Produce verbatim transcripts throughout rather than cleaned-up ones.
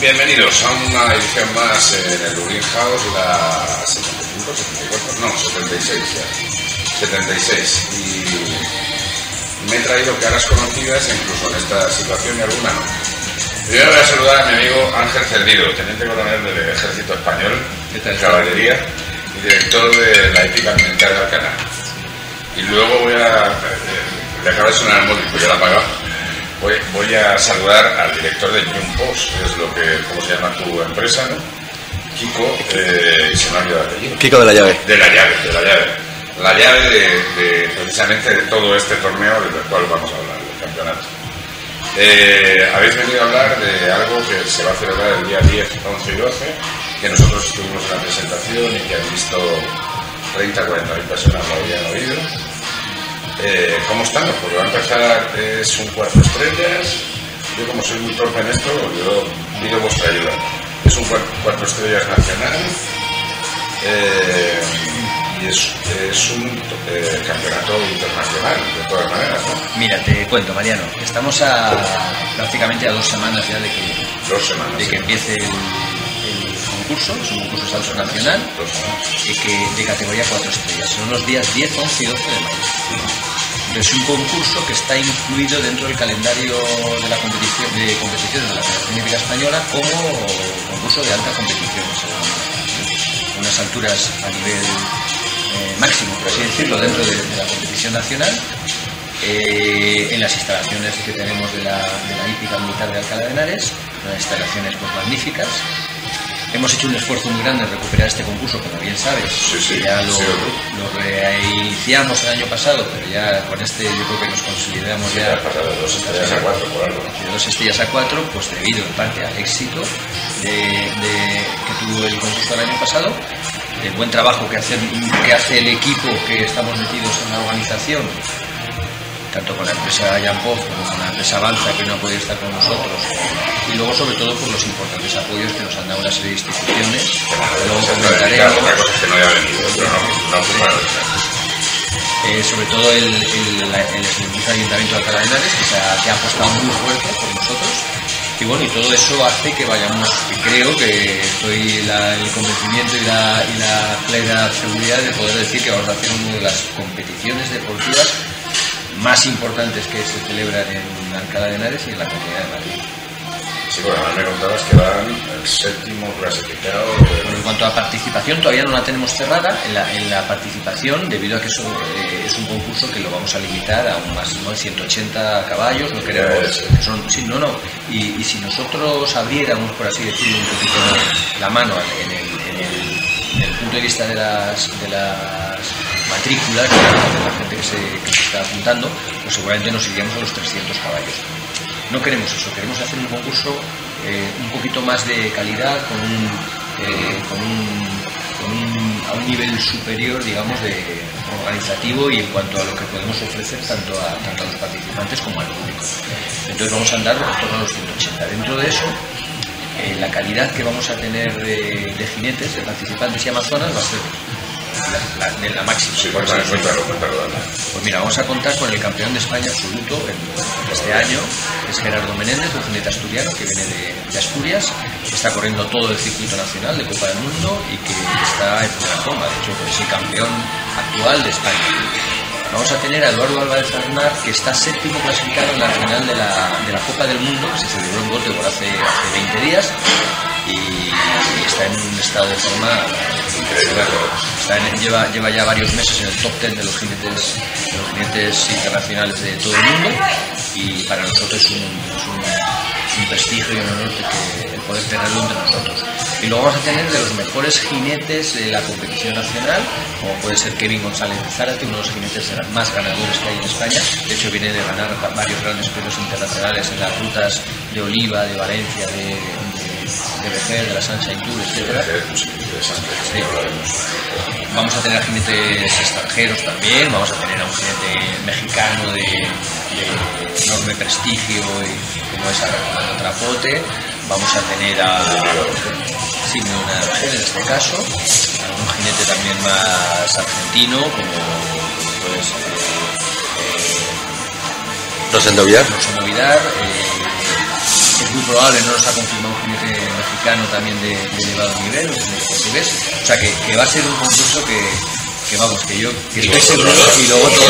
Bienvenidos a una edición más en el Dublín House, la setenta y cinco, setenta y cuatro, no, setenta y seis, y me he traído caras conocidas incluso en esta situación y alguna no. Primero voy a saludar a mi amigo Ángel Cerdido, teniente coronel del Ejército Español, de Caballería y director de la Hípica Militar de Alcalá. Y luego voy a... le acaba de sonar el móvil, pues ya lo he apagado. Voy, voy a saludar al director de Jump Post, que es lo que, ¿cómo se llama tu empresa, no? Kiko, eh, se me ha olvidado el apellido. Kiko de la Llave. De la Llave, de la Llave. La Llave de, de precisamente de todo este torneo del cual vamos a hablar, del campeonato. Eh, habéis venido a hablar de algo que se va a celebrar el día diez, once y doce, que nosotros estuvimos en la presentación y que han visto treinta, cuarenta mil personas, lo habían oído. Eh, ¿Cómo estamos? Porque va a empezar, es un cuarto estrellas. Yo, como soy muy torpe en esto, yo pido vuestra ayuda. Es un cuarto estrellas nacional, eh, y es, es un eh, campeonato internacional, de todas maneras, ¿no? Mira, te cuento, Mariano, estamos a prácticamente a dos semanas ya de que, dos semanas, de que sí. empiece el, el concurso. Es un concurso salsa nacional y que de categoría cuatro estrellas. Son los días diez, once y doce de mayo. Es un concurso que está incluido dentro del calendario de la competición de competiciones de la Federación Hípica Española como concurso de alta competición, o sea, unas alturas a nivel eh, máximo, por así decirlo, dentro de, de la competición nacional, eh, en las instalaciones que tenemos de la, de la Hípica Militar de Alcalá de Henares, unas instalaciones pues magníficas. Hemos hecho un esfuerzo muy grande en recuperar este concurso, como bien sabes, sí, sí, ya lo, sí, lo reiniciamos el año pasado, pero ya con este yo creo que nos consolidamos, sí, ya de dos estrellas a cuatro, por algo. De dos estrellas a cuatro, pues debido en parte al éxito de, de, que tuvo el concurso del año pasado, el buen trabajo que hace, que hace el equipo que estamos metidos en la organización, tanto con la empresa Yampov como con la empresa Balza, que no ha podido estar con nosotros, y luego sobre todo por los importantes apoyos que nos han dado una serie de instituciones. Luego comentaremos otra cosa que no había venido, pero no, no fue para eh, sobre todo el, el, la, el Ayuntamiento de Alcalá de Henares, que, ha, que ha apostado muy fuerte por nosotros, y bueno, y todo eso hace que vayamos, que creo que estoy la, el convencimiento y la, y la plena seguridad de poder decir que vamos a hacer una de las competiciones deportivas más importantes que se celebran en Alcalá de Henares y en la Comunidad de Madrid. Sí, bueno, me contabas que van el séptimo clasificado. De... Bueno, en cuanto a participación, todavía no la tenemos cerrada. En la, en la participación, debido a que eso, eh, es un concurso que lo vamos a limitar a un máximo de ciento ochenta caballos, no queremos. Son, sí, no, no. Y, y si nosotros abriéramos, por así decirlo, un poquito la mano en el, en el, en el punto de vista de las. De las matrículas, la gente que se, que se está apuntando, pues seguramente nos iríamos a los trescientos caballos. No queremos eso, queremos hacer un concurso eh, un poquito más de calidad, con un, eh, con un, con un, a un nivel superior, digamos, de organizativo y en cuanto a lo que podemos ofrecer tanto a, tanto a los participantes como al público. Entonces vamos a andar en torno a los ciento ochenta. Dentro de eso, eh, la calidad que vamos a tener de, de jinetes, de participantes y amazonas va a ser La, la, de la máxima. Sí, pues, vale, cuéntalo, cuéntalo, vale. Pues mira, vamos a contar con el campeón de España absoluto en este año, es Gerardo Menéndez, un jinete asturiano que viene de, de Asturias, que está corriendo todo el circuito nacional de Copa del Mundo y que está en primera toma, de hecho es el campeón actual de España. Vamos a tener a Eduardo Álvarez Aznar, que está séptimo clasificado en la final de la, de la Copa del Mundo, que se celebró en Göteborg hace, hace veinte días, y está en un estado de forma increíble. Está en, lleva, lleva ya varios meses en el top diez de los jinetes, de los jinetes internacionales de todo el mundo, y para nosotros es un, es un, un prestigio y un honor que, el poder tenerlo entre nosotros. Y luego vamos a tener de los mejores jinetes de la competición nacional, como puede ser Kevin González de Zárate, uno de los jinetes más ganadores que hay en España. De hecho viene de ganar varios grandes premios internacionales en las rutas de Oliva, de Valencia, de, de de Bejer, de la Sancha y Tour, etcétera. Sí. Vamos a tener a jinetes extranjeros también, vamos a tener a un jinete mexicano de, de enorme prestigio y como es Armando Trapote, vamos a tener a sí, una mujer en este caso, a un jinete también más argentino, como puede ser Rosendo Villar. Rosendo Villar, eh, es muy probable, no nos ha confirmado un jinete mexicano también de, de elevado nivel, portugués, o sea que, que va a ser un concurso que, que vamos, que yo que estoy seguro, y luego todo.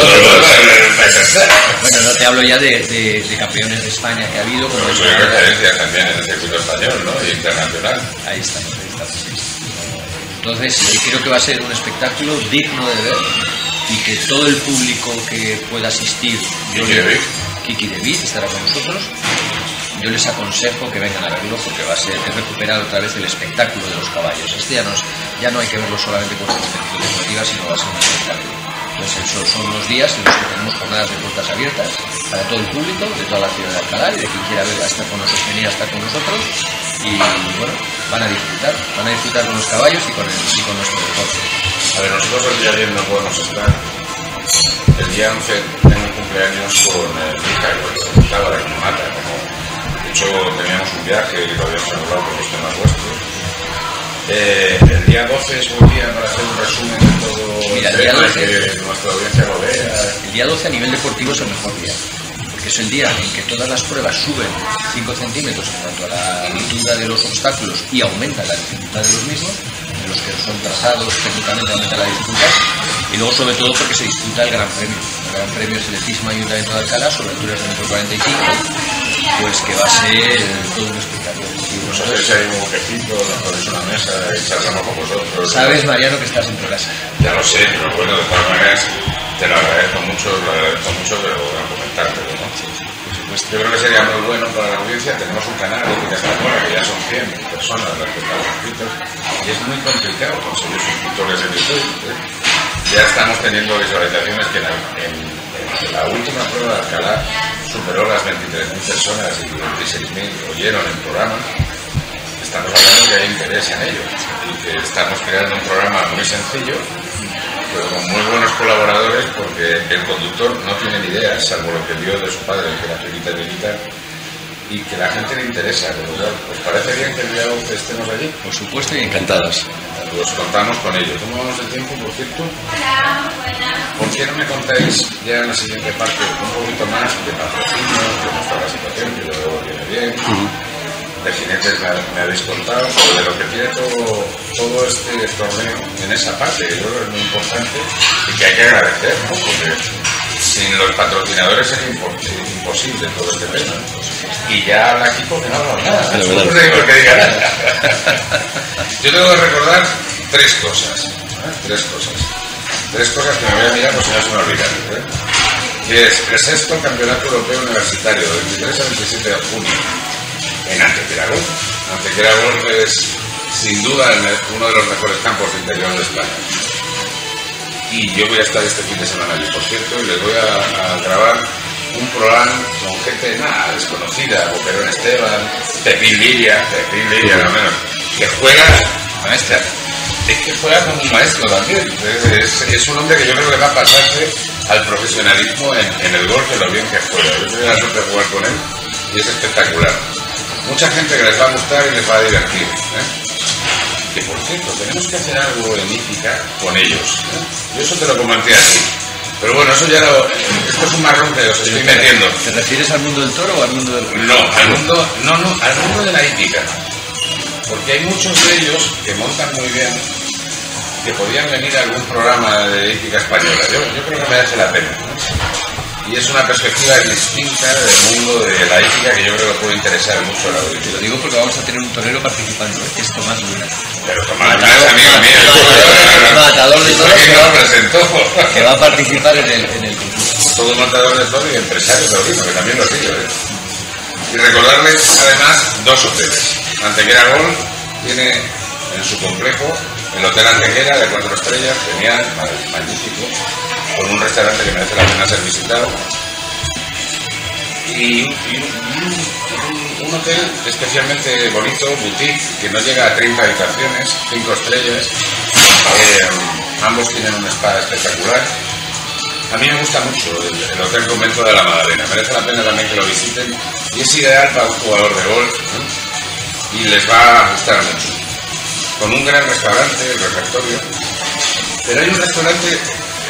Bueno, no te hablo ya de, de, de campeones de España que ha habido, como pues hay referencias también en el circuito español, ¿no? Y internacional. Ahí estamos, ahí estamos. Entonces, creo que va a ser un espectáculo digno de ver y que todo el público que pueda asistir, yo le doy. Kiki David estará con nosotros. Yo les aconsejo que vengan a verlo porque va a ser recuperar otra vez el espectáculo de los caballos. Este ya no, es, ya no hay que verlo solamente con sus competiciones deportivas, sino va a ser un espectáculo. Entonces son, son los días en los que tenemos jornadas de puertas abiertas para todo el público, de toda la ciudad de Alcalá y de quien quiera ver, hasta con nosotros, venir hasta con nosotros. Y bueno, van a disfrutar, van a disfrutar con los caballos y con, el, y con nuestro deporte. A ver, nosotros el día diez no podemos estar. El día once tengo un cumpleaños con el Ricardo, de que me mata, como... De hecho, teníamos un viaje y lo habíamos hablado con los temas vuestros. Eh, el día doce es buen día para hacer un resumen de todo. Mira, el día doce, que nuestra audiencia lo vea. El día doce a nivel deportivo es el mejor día, porque es el día en que todas las pruebas suben cinco centímetros en cuanto a la altura de los obstáculos y aumenta la dificultad de los mismos, de los que son trazados, técnicamente aumenta la dificultad, y luego sobre todo porque se disputa el Gran Premio. El Gran Premio es el Atletismo Ayuntamiento de Alcalá sobre alturas de metro cuarenta y cinco. Pues que va a ser todo un espectáculo. Nosotros si hay un botecito, nos ponéis una mesa y charlamos con vosotros. Sabes, Mariano, que estás en tu casa. Ya lo sé, pero bueno, de todas maneras te lo agradezco mucho, lo agradezco mucho, pero voy a comentarte, ¿no? Sí, sí, por supuesto. Yo creo que sería muy bueno para la audiencia. Tenemos un canal de Hípica Española que ya son cien personas las que están suscritas y es muy complicado conseguir suscriptores en YouTube. ¿Eh? Ya estamos teniendo visualizaciones que en, en, en la última prueba de Alcalá superó las veintitrés mil personas y veintiséis mil oyeron el programa. Estamos hablando que hay interés en ello y que estamos creando un programa muy sencillo, pero con muy buenos colaboradores, porque el conductor no tiene ni idea, salvo lo que vio de su padre, que era pirita militar, y que la gente le interesa. ¿Os parece bien que el día once estemos allí? Por supuesto, y encantados. Pues contamos con ello. ¿Cómo vamos el tiempo, por cierto? Hola, buenas. ¿Por qué no me contáis ya en la siguiente parte un poquito más de patrocinio, de cómo está la situación, que yo luego viene bien? Uh-huh. De jinetes me, me habéis contado, pero de lo que tiene todo, todo este torneo en esa parte, que yo creo que es muy importante y que hay que agradecer, ¿no? Porque sin los patrocinadores es imposible todo este tema. Y ya habla Kiko que no habla nada. No, no, no, no, no. Que diga nada. Yo tengo que recordar tres cosas. ¿eh? Tres cosas. Tres cosas que me voy a mirar por si no se me olvidan. ¿eh? Que es el sexto Campeonato Europeo Universitario, del veintitrés al veintisiete de junio, en Antequera Golf. Antequera Golf es, sin duda, uno de los mejores campos de interior de España. Y yo voy a estar este fin de semana allí, por cierto, y les voy a, a grabar un programa con gente nada desconocida, Boquerón Esteban, Pepín Liria, Pepín Liria no menos, que juega maestra, es que juega como un maestro también. Es, es, es un hombre que yo creo que va a pasarse al profesionalismo en, en el golf, de lo bien que juega. Yo tengo la suerte de jugar con él y es espectacular. Mucha gente que les va a gustar y les va a divertir. ¿eh? Que por cierto, tenemos que hacer algo en hípica con ellos. ¿eh? Yo eso te lo comenté así. Pero bueno, eso ya lo... Esto es un marrón que os estoy metiendo. ¿Te refieres al mundo del toro o al mundo del...? No, al mundo... No, no, al mundo de la hípica. Porque hay muchos de ellos que montan muy bien, que podían venir a algún programa de hípica española. Yo, yo creo que merece la pena. Y es una perspectiva distinta del mundo de la hípica que yo creo que puede interesar mucho a la audiencia. Lo digo porque vamos a tener un torero participando, que es Tomás Luna. Pero Tomás Luna es amigo mío. Matador de toros. Que lo presentó. Que va a participar en el, en el concurso. Todo matador de toros y empresario taurino, que también lo sigue. ¿eh? Y recordarles además dos hoteles. Antequera Golf tiene en su complejo el Hotel Antequera de cuatro estrellas, genial, magnífico, con un restaurante que merece la pena ser visitado, y, y un, un, un hotel especialmente bonito, boutique, que no llega a treinta habitaciones, cinco estrellas, eh, ambos tienen un spa espectacular. A mí me gusta mucho el, el Hotel Convento de la Magdalena, merece la pena también que lo visiten, y es ideal para un jugador de golf, ¿eh? y les va a gustar mucho, con un gran restaurante, el refectorio. Pero hay un restaurante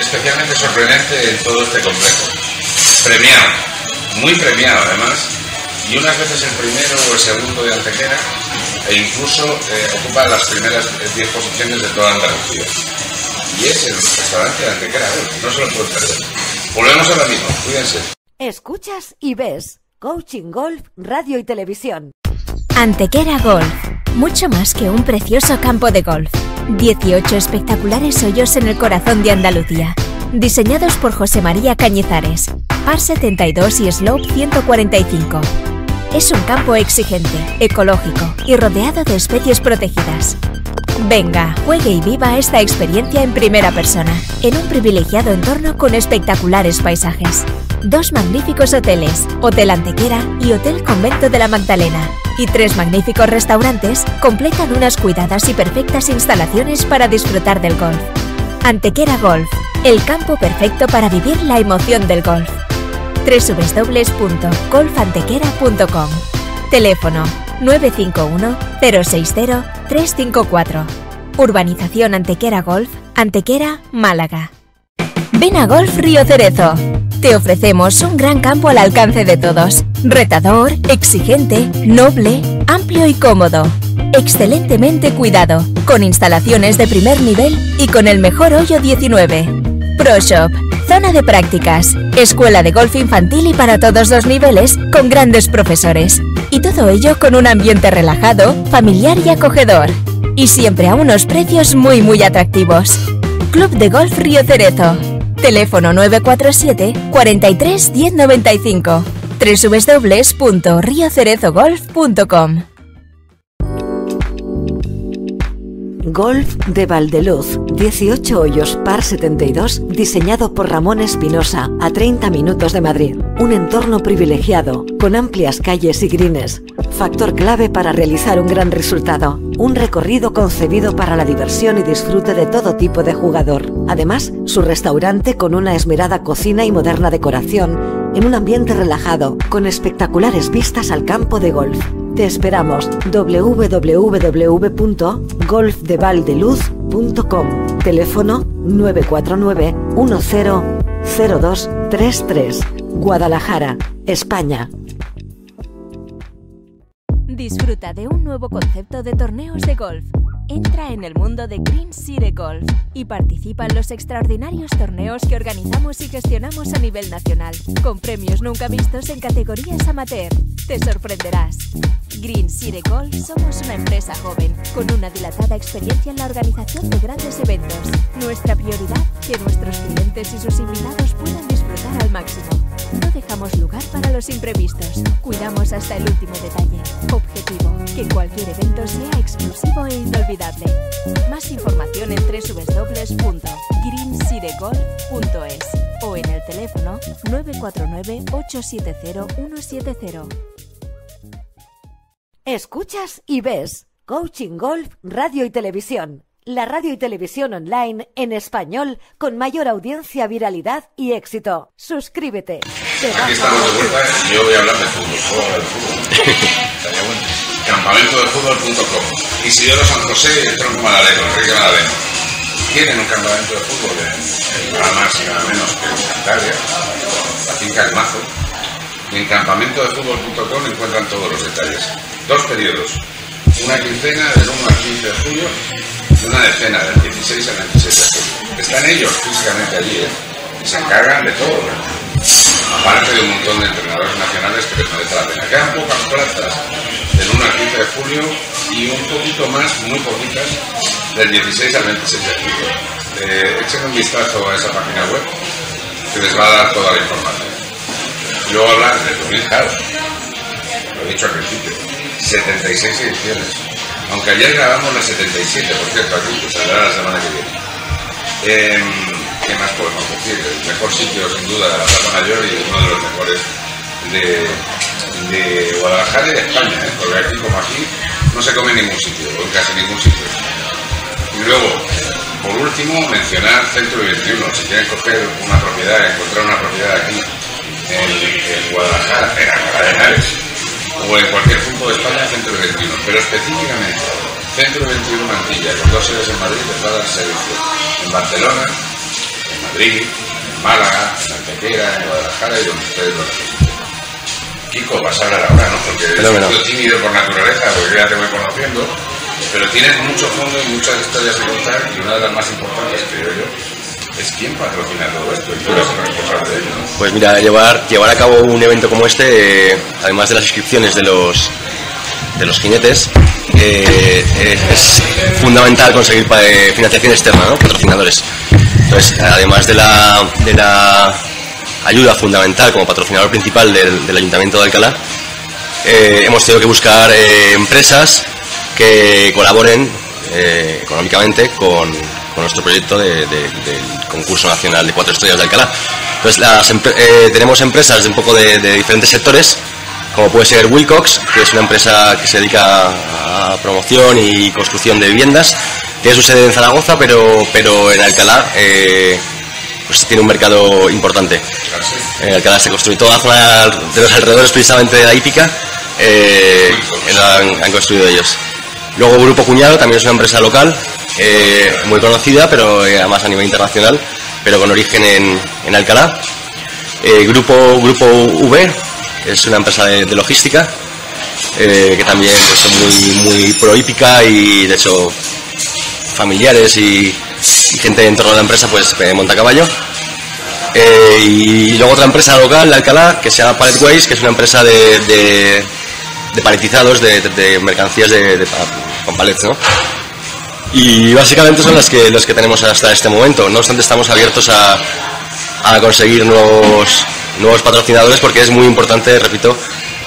especialmente sorprendente en todo este complejo, premiado, muy premiado además, y unas veces el primero o el segundo de Antequera, e incluso eh, ocupa las primeras diez posiciones de toda Andalucía. Y es el restaurante de Antequera, eh, no se lo pueden perder. Volvemos ahora mismo, cuídense. Escuchas y ves Coaching Golf, radio y televisión. Antequera Golf, mucho más que un precioso campo de golf. dieciocho espectaculares hoyos en el corazón de Andalucía. Diseñados por José María Cañizares. Par setenta y dos y slope ciento cuarenta y cinco. Es un campo exigente, ecológico y rodeado de especies protegidas. Venga, juegue y viva esta experiencia en primera persona, en un privilegiado entorno con espectaculares paisajes. Dos magníficos hoteles, Hotel Antequera y Hotel Convento de la Magdalena, y tres magníficos restaurantes completan unas cuidadas y perfectas instalaciones para disfrutar del golf. Antequera Golf, el campo perfecto para vivir la emoción del golf. w w w punto golf antequera punto com. Teléfono nueve cinco uno, cero seis cero, tres cinco cuatro. Urbanización Antequera Golf, Antequera, Málaga. Ven a Golf Río Cerezo. Te ofrecemos un gran campo al alcance de todos. Retador, exigente, noble, amplio y cómodo. Excelentemente cuidado, con instalaciones de primer nivel y con el mejor hoyo diecinueve. Pro Shop, zona de prácticas, escuela de golf infantil y para todos los niveles, con grandes profesores. Y todo ello con un ambiente relajado, familiar y acogedor. Y siempre a unos precios muy muy atractivos. Club de Golf Río Cerezo. Teléfono nueve cuatro siete, cuarenta y tres, diez noventa y cinco. w w w punto río cerezo golf punto com. Golf de Valdeluz, dieciocho hoyos, par setenta y dos, diseñado por Ramón Espinosa, a treinta minutos de Madrid. Un entorno privilegiado, con amplias calles y greens. Factor clave para realizar un gran resultado. Un recorrido concebido para la diversión y disfrute de todo tipo de jugador. Además, su restaurante con una esmerada cocina y moderna decoración, en un ambiente relajado, con espectaculares vistas al campo de golf. Te esperamos. w w w punto golf de valdeluz punto com. Teléfono nueve cuatro nueve, uno cero cero dos tres tres. Guadalajara, España. Disfruta de un nuevo concepto de torneos de golf. Entra en el mundo de Green City Golf y participa en los extraordinarios torneos que organizamos y gestionamos a nivel nacional, con premios nunca vistos en categorías amateur. Te sorprenderás. Green City Golf somos una empresa joven, con una dilatada experiencia en la organización de grandes eventos. Nuestra prioridad, que nuestros clientes y sus invitados puedan disfrutar al máximo. No dejamos lugar para los imprevistos. Cuidamos hasta el último detalle. Objetivo, que cualquier evento sea exclusivo e inolvidable. Más información en w w w punto green city golf punto es o en el teléfono nueve cuatro nueve, ocho siete cero, uno siete cero. Escuchas y ves Coaching Golf, radio y televisión. La radio y televisión online en español con mayor audiencia, viralidad y éxito. Suscríbete. Aquí estamos de vuelta y yo voy a hablar de fútbol. ¿Puedo hablar de fútbol? Estaría bueno. campamento de fútbol punto com. Isidoro San José y el tronco Madaleno, Enrique Madaleno. Tienen un campamento de fútbol en, en nada más y nada menos que en Cantabria, la finca El Mazo. Y en campamento de fútbol punto com encuentran todos los detalles. Dos periodos. Una quincena del uno al quince de julio y una decena del dieciséis al veintiséis de julio. Están ellos físicamente allí, ¿eh? Y se encargan de todo, ¿no? Aparte de un montón de entrenadores nacionales que les merece la pena. Quedan pocas plazas del uno al quince de julio y un poquito más, muy poquitas, del dieciséis al veintiséis de julio. Eh, echen un vistazo a esa página web que les va a dar toda la información. Y luego hablar de Dublín House, lo he dicho al principio. setenta y seis ediciones, aunque ayer grabamos la setenta y siete, por cierto, aquí, que saldrá la semana que viene. Eh, ¿Qué más podemos decir? El mejor sitio, sin duda, la Plaza Mayor y uno de los mejores de, de Guadalajara y de España, ¿eh? Porque aquí, como aquí, no se come en ningún sitio, o en casi ningún sitio. Y luego, por último, mencionar Centro veintiuno. Si quieren coger una propiedad, encontrar una propiedad aquí, en, en Guadalajara, en Alcalá de Henares, o en cualquier punto de España, Centro veintiuno, pero específicamente Centro veintiuno Antilla, con dos sedes en Madrid, les va a dar servicio en Barcelona, en Madrid, en Málaga, en Antequera, en Guadalajara y donde ustedes lo necesiten. Kiko, vas a hablar ahora, ¿no? Porque eres no, un poco no. tímido por naturaleza, porque ya te voy conociendo, pero tienes mucho fondo y muchas historias que contar, y una de las más importantes, creo yo, es quién patrocina todo esto, y tú eres el responsable de ello, ¿no? Pues mira, llevar, llevar a cabo un evento como este, eh, además de las inscripciones de los, de los jinetes, eh, eh, es fundamental conseguir pa, eh, financiación externa, ¿no? Patrocinadores. Entonces, además de la, de la ayuda fundamental como patrocinador principal del, del Ayuntamiento de Alcalá, eh, hemos tenido que buscar eh, empresas que colaboren eh, económicamente con, con nuestro proyecto de, de, del concurso nacional de cuatro estrellas de Alcalá. Entonces, las, eh, tenemos empresas de un poco de, de diferentes sectores, como puede ser Wilcox, que es una empresa que se dedica a promoción y construcción de viviendas. Tiene su sede en Zaragoza, pero, pero en Alcalá eh, pues tiene un mercado importante. En Alcalá se construye toda la zona de los alrededores, precisamente de la hípica, eh, han, han construido ellos. Luego Grupo Cuñado, también es una empresa local, eh, muy conocida, pero eh, además a nivel internacional, pero con origen en, en Alcalá. Eh, Grupo, Grupo V, que es una empresa de, de logística, eh, que también es muy, muy pro hípica y de hecho familiares y, y gente en torno a la empresa pues monta caballo. Eh, y luego otra empresa local de Alcalá que se llama Paletways, que es una empresa de, de, de paletizados de, de, de mercancías de, de, con palets, ¿no? Y básicamente son las que, los que tenemos hasta este momento. No obstante, estamos abiertos a, a conseguir nuevos, nuevos patrocinadores, porque es muy importante, repito,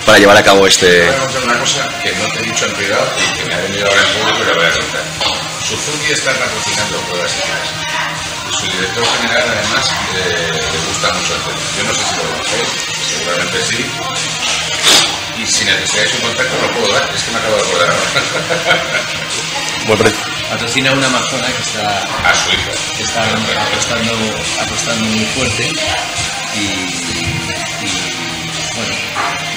para llevar a cabo este... Voy a contar una cosa que no te he dicho en privado y que me ha venido ahora en público, pero voy a contar. Suzuki está patrocinando todas y su director general, además, eh, le gusta mucho el tema. Yo no sé si lo conocéis, seguramente sí. Y si necesitáis un contacto, lo puedo dar, es que me acabo de acordar ahora. Patrocina una amazona que está, a su hijo. Que está apostando, apostando muy fuerte y, y bueno,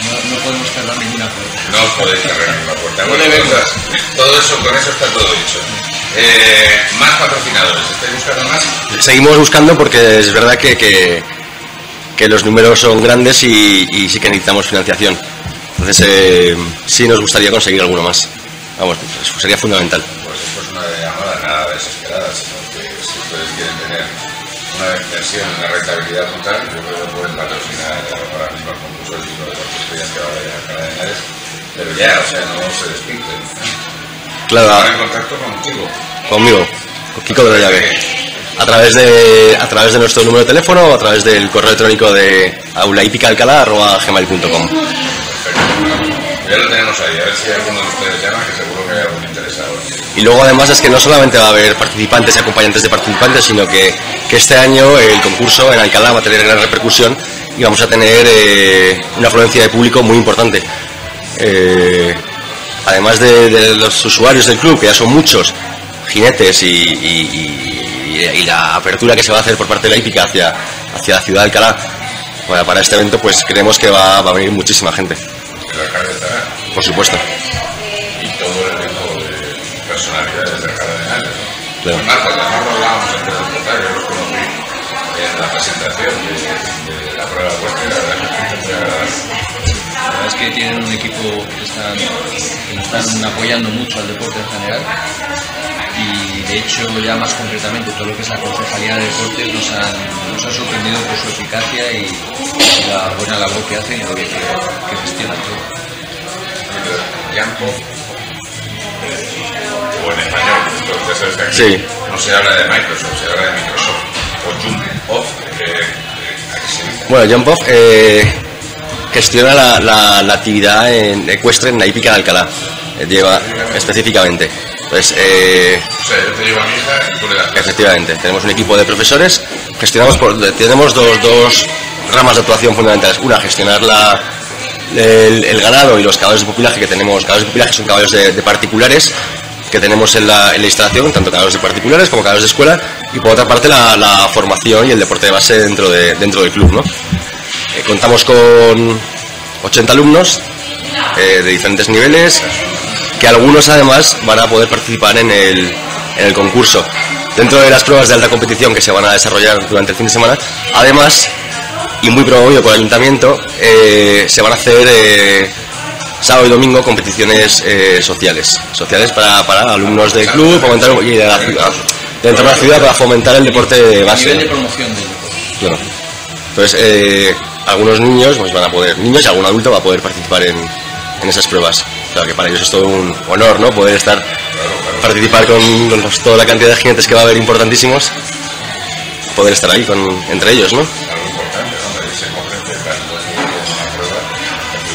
no, no podemos cerrar ninguna puerta. No podéis cerrar ninguna puerta. Bueno, ventas, todo eso, con eso está todo dicho. Eh, ¿Más patrocinadores? ¿Estáis buscando más? Seguimos buscando, porque es verdad que, que, que los números son grandes y, y sí que necesitamos financiación. Entonces, eh, sí nos gustaría conseguir alguno más. Vamos, pues sería fundamental. Pues esto es una llamada nada desesperada, sino que si ustedes quieren tener una inversión, una rentabilidad total, yo creo que pueden patrocinar ahora mismo al concurso del libro de las estrellas que va a haber acá de Henares. Pero ya, o sea, no se despinten. Claro, a, en contacto contigo. Conmigo, con Kiko de la Llave. A través de, a través de nuestro número de teléfono o a través del correo electrónico de aula hípica alcalá arroba gmail punto com. Perfecto. Ya lo tenemos ahí, a ver si alguno de ustedes llama, que seguro que hay algún interesado. Y luego además es que no solamente va a haber participantes y acompañantes de participantes, sino que, que este año el concurso en Alcalá va a tener gran repercusión y vamos a tener eh, una afluencia de público muy importante. Eh, Además de, de los usuarios del club, que ya son muchos, jinetes y, y, y, y la apertura que se va a hacer por parte de la hípica hacia, hacia la ciudad de Alcalá, bueno, para este evento, pues creemos que va, va a venir muchísima gente. ¿El alcalde estará? Por supuesto. Y todo el elenco de personalidades de Alcalá de Henares. Claro. Además, cuando nos hablábamos antes del portal, yo los conocí en la presentación de, de la prueba cualquiera de la gente. La verdad es que tienen un equipo que, están, que nos están apoyando mucho al deporte en general, y de hecho ya más concretamente todo lo que es la Concejalía de Deportes nos han, nos han sorprendido por su eficacia y, y la buena labor que hacen y lo que, que gestionan todo. Yampov, o en español, entonces es de aquí, sí. No se habla de Microsoft, se habla de Microsoft, o Jump-off, eh, eh, bueno, Jump-off, eh... gestiona la, la, la actividad en ecuestre en la hípica de Alcalá, lleva específicamente. Pues, eh, o sea, yo te llevo a mi hija y tú le das. Efectivamente, tenemos un equipo de profesores, gestionamos por, tenemos dos, dos ramas de actuación fundamentales. Una, gestionar la, el, el ganado y los caballos de pupilaje que tenemos. Caballos de pupilaje son caballos de, de particulares que tenemos en la, en la instalación, tanto caballos de particulares como caballos de escuela, y por otra parte la, la formación y el deporte de base dentro, de, dentro del club, ¿no? Eh, contamos con ochenta alumnos eh, de diferentes niveles, que algunos además van a poder participar en el, en el concurso. Dentro de las pruebas de alta competición que se van a desarrollar durante el fin de semana, además y muy promovido por el ayuntamiento, eh, se van a hacer eh, sábado y domingo competiciones eh, sociales, sociales para, para alumnos del club, fomentar y de la ciudad, dentro de la ciudad, para fomentar el deporte de base. Nivel de promoción del deporte. Bueno, entonces eh, algunos niños pues van a poder, niños y algún adulto va a poder participar en, en esas pruebas. Claro que para ellos es todo un honor, ¿no? Poder estar, participar con, con los, toda la cantidad de jinetes que va a haber importantísimos, poder estar ahí con, entre ellos, ¿no? Algo importante, ¿no? Porque se comprende tanto así que es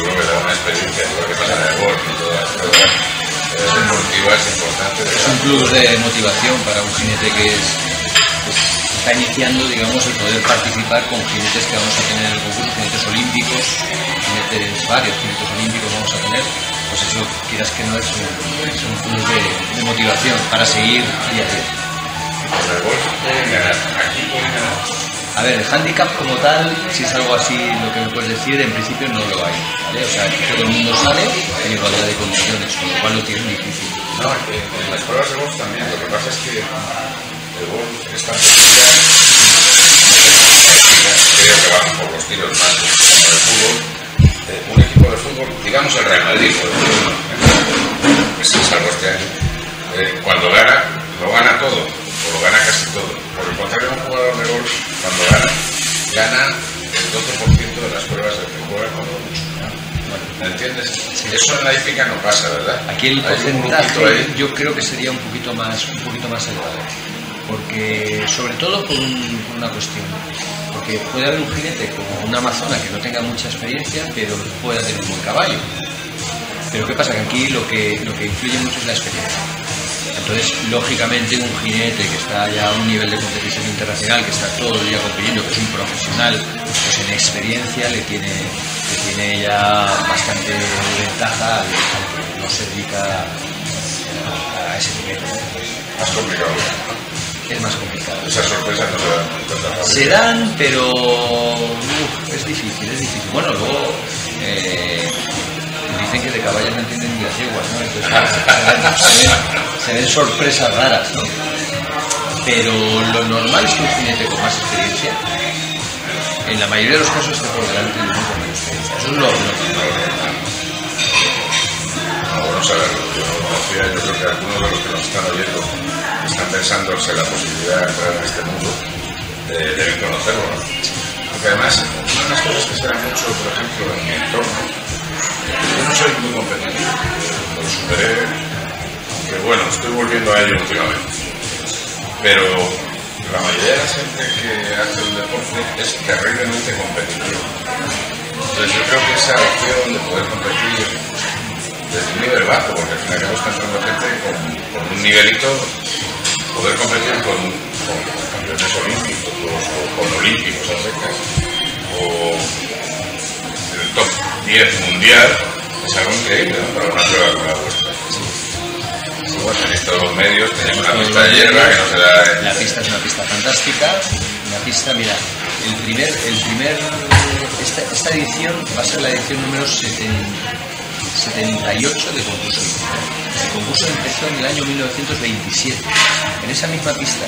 una prueba, yo creo que da una experiencia, igual que pasa en el golf y todas las pruebas deportivas importantes. Es un plus de motivación para un jinete que es, pues, está iniciando, digamos, el poder participar con jinetes que vamos a tener en el concurso, jinetes olímpicos, jinetes varios, jinetes olímpicos vamos a tener. Pues eso, quieras que no, es un, es un plus de, de motivación para seguir día a día. A ver, el handicap como tal, si es algo así lo que me puedes decir, en principio no lo hay, ¿vale? O sea, que todo el mundo sale en igualdad de condiciones, con lo cual lo tienen difícil. No, en las pruebas de golf también, lo que pasa es que el golf está creo que van por los tiros más como el fútbol. Un equipo de fútbol, digamos el Real Madrid, salvo este año, cuando gana, lo gana todo. O lo gana casi todo. Por el contrario, un jugador de golf, cuando gana, gana el doce por ciento de las pruebas del que juega cuando mucho. ¿Me entiendes? Sí. Eso en la hípica no pasa, ¿verdad? Aquí el porcentaje yo creo que sería un poquito más, un poquito más elevado. Porque, sobre todo por, un, por una cuestión. Porque puede haber un jinete como una amazona que no tenga mucha experiencia, pero pueda tener un buen caballo. Pero ¿qué pasa? Que aquí lo que, lo que influye mucho es la experiencia. Entonces, lógicamente, un jinete que está ya a un nivel de competición internacional, que está todo el día compitiendo, que es un profesional, pues en experiencia le tiene, le tiene ya bastante ventaja al que no se dedica a, a ese nivel. Más complicado. Es más complicado. Esas sorpresas no se dan. Se dan, pero uf, es difícil, es difícil. Bueno, luego... Eh, dicen que de caballos no entienden ni las yeguas, ¿no? Entonces se ven, se ven sorpresas raras, ¿no? Pero lo normal es que un jinete con más experiencia, en la mayoría de los casos, esté por delante de uno con menos experiencia. Eso es lo normal. Bueno, saberlo. Yo no conocía, yo creo que algunos de los que nos están oyendo están pensándose la posibilidad de entrar en este mundo, eh, deben conocerlo, ¿no? Porque además, una de las cosas que se da mucho, por ejemplo, en mi entorno. Yo no soy muy competitivo, lo superé, aunque bueno, estoy volviendo a ello últimamente. Pero la mayoría de la gente que hace el deporte es terriblemente competitiva. Entonces yo creo que esa opción de poder competir desde un nivel bajo, porque al final estamos entrando gente con, con un nivelito, poder competir con, con campeones olímpicos o con olímpicos a secas, o top diez mundial, es algo increíble, ¿no? Para una prueba como la vuestra. Sí. Bueno, en estos medios tenemos una pista de hierba que no se da. En... La pista es una pista fantástica. La pista, mira, el primer, el primer, esta, esta edición va a ser la edición número setenta y ocho del concurso. El concurso empezó en el año mil novecientos veintisiete, en esa misma pista,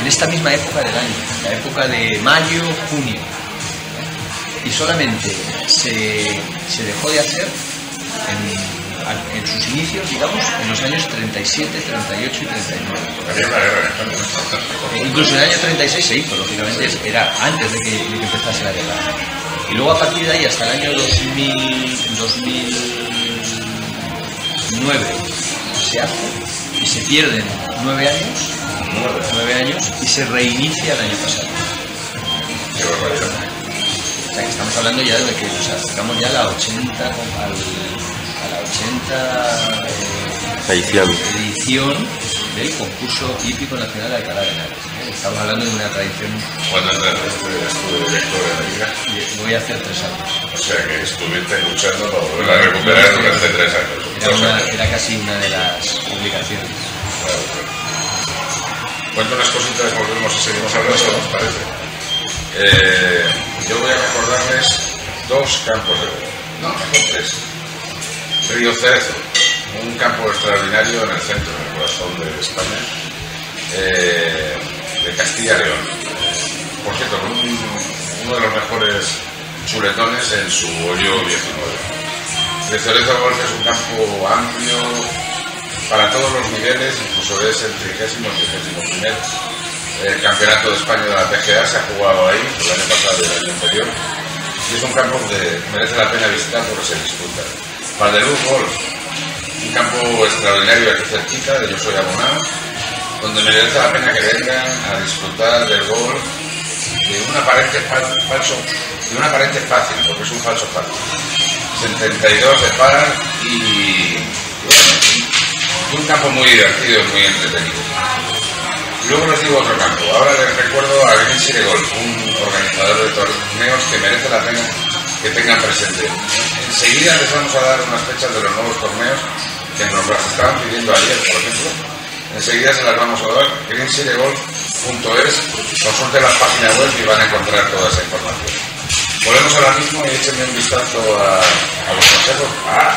en esta misma época del año, la época de mayo, junio. Y solamente se, se dejó de hacer en, en sus inicios, digamos, en los años treinta y siete, treinta y ocho y treinta y nueve. E incluso en el año treinta y seis se hizo, lógicamente era antes de que, de que empezase la guerra. Y luego a partir de ahí hasta el año dos mil, dos mil nueve se hace y se pierden nueve años, nueve años y se reinicia el año pasado. Qué barbaridad. O sea, que estamos hablando ya de que nos acercamos ya a la ochenta, a la ochenta edición. edición del concurso hípico nacional de Alcalá de Henares. Estamos hablando de una tradición. ¿Cuándo estuvieras tú de director de la liga? Voy a hacer tres años. O sea, que estuviste luchando para volver a recuperar durante tres años. Era, una, era casi una de las obligaciones. Cuánto unas cositas volvemos y seguimos hablando, ¿nos parece? Eh, yo voy a recordarles dos campos de golf, no, tres. Río Cerezo, un campo extraordinario en el centro, en el corazón de España, eh, de Castilla y León. Por cierto, con un, uno de los mejores chuletones en su hoyo diecinueve. El Cerezo Golf es un campo amplio para todos los niveles, incluso es el trigésimo, trigésimo primer. El campeonato de España de la P G A se ha jugado ahí, el año pasado y el año anterior, y es un campo que merece la pena visitar porque se disfruta. Valdeluz Golf, un campo extraordinario aquí cerquita, de yo soy abonado, donde merece la pena que vengan a disfrutar del golf de un aparente falso, de un aparente fácil, porque es un falso fácil. setenta y dos se paran y bueno, un campo muy divertido y muy entretenido. Luego les digo otro campo, ahora les recuerdo a Green City Golf, un organizador de torneos que merece la pena que tengan presente. Enseguida les vamos a dar unas fechas de los nuevos torneos que nos las estaban pidiendo ayer, por ejemplo. Enseguida se las vamos a dar, green city golf punto es, consulte la página web y van a encontrar toda esa información. Volvemos ahora mismo y échenme un vistazo a, a los consejos. Ah,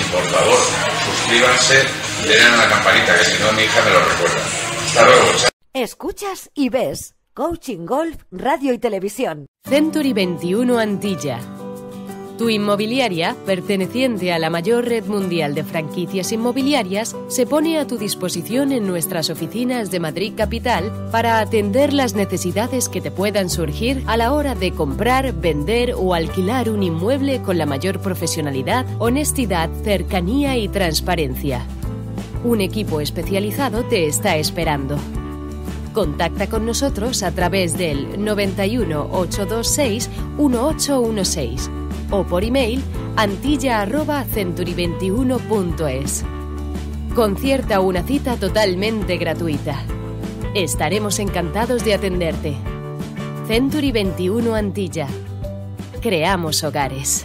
y por favor, suscríbanse y le den a la campanita, que si no mi hija me lo recuerda. Hasta luego. Escuchas y ves Coaching Golf, Radio y Televisión. Century veintiuno Antilla. Tu inmobiliaria, perteneciente a la mayor red mundial de franquicias inmobiliarias, se pone a tu disposición en nuestras oficinas de Madrid Capital para atender las necesidades que te puedan surgir a la hora de comprar, vender o alquilar un inmueble con la mayor profesionalidad, honestidad, cercanía y transparencia. Un equipo especializado te está esperando. Contacta con nosotros a través del noventa y uno, ochocientos veintiséis, dieciocho dieciséis. O por email antilla arroba century veintiuno punto es. Concierta una cita totalmente gratuita. Estaremos encantados de atenderte. Century veintiuno Antilla. Creamos hogares.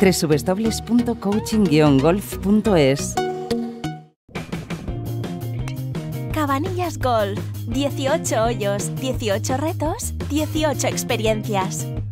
www punto coaching guion golf punto es. Cabanillas Golf, dieciocho hoyos, dieciocho retos, dieciocho experiencias.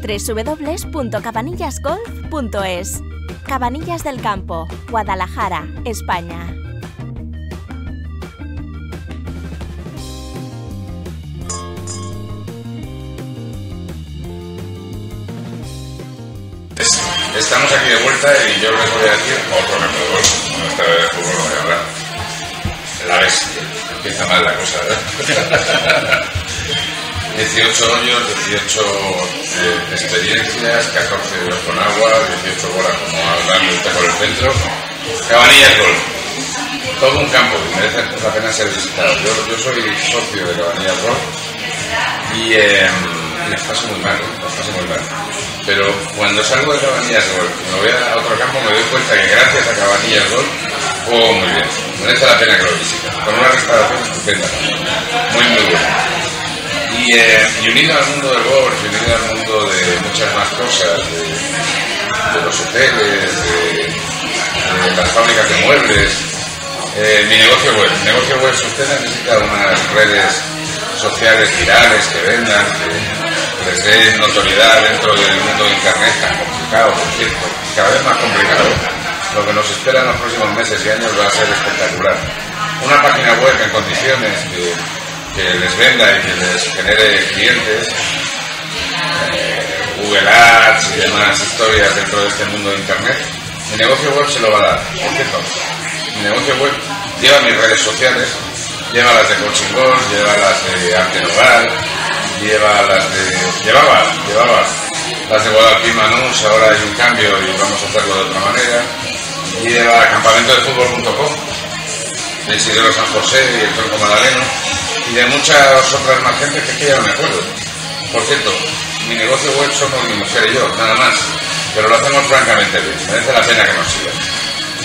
www punto cabanillas golf punto es. Cabanillas del Campo, Guadalajara, España. Estamos aquí de vuelta y yo les voy a decir otro campo de golf. Bueno, esta vez de fútbol no voy a hablar. La bestia. Empieza mal la cosa, ¿verdad? dieciocho hoyos, dieciocho experiencias, catorce hoyos con agua, dieciocho bolas como hablando usted por el centro. Cabanillas Golf. Todo un campo que merece la pena ser visitado. Yo, yo soy socio de Cabanillas Golf y... Eh, las paso muy mal, las paso muy mal. Pero cuando salgo de Cabanillas Golf, me voy a otro campo, me doy cuenta que gracias a Cabanillas Golf juego oh, muy bien. Merece la pena que lo visiten. Con una restauración estupenda. Muy, muy buena. Y, eh, y unido al mundo del golf, y unido al mundo de muchas más cosas, de, de los hoteles, de, de las fábricas de muebles, eh, mi negocio web. Mi negocio web, si usted necesita unas redes sociales virales que vendan, que les dé notoriedad dentro del mundo de internet tan complicado, por cierto, cada vez más complicado. Lo que nos espera en los próximos meses y años va a ser espectacular. Una página web en condiciones que, que les venda y que les genere clientes, eh, Google Ads y demás historias dentro de este mundo de internet. Mi negocio web se lo va a dar, por cierto. Mi negocio web lleva mis redes sociales, lleva las de Coaching Golf, lleva las de Arte Nogal, Lleva las de, llevaba, llevaba Está asegurado aquí Manús, ahora hay un cambio y vamos a hacerlo de otra manera. Y a Campamentodefútbol punto com, de Isidro San José y el Tronco Madaleno, y de muchas otras más gente que ya no me acuerdo. Por cierto, mi negocio web somos mi mujer y yo, nada más, pero lo hacemos francamente bien, merece la pena que nos sigan.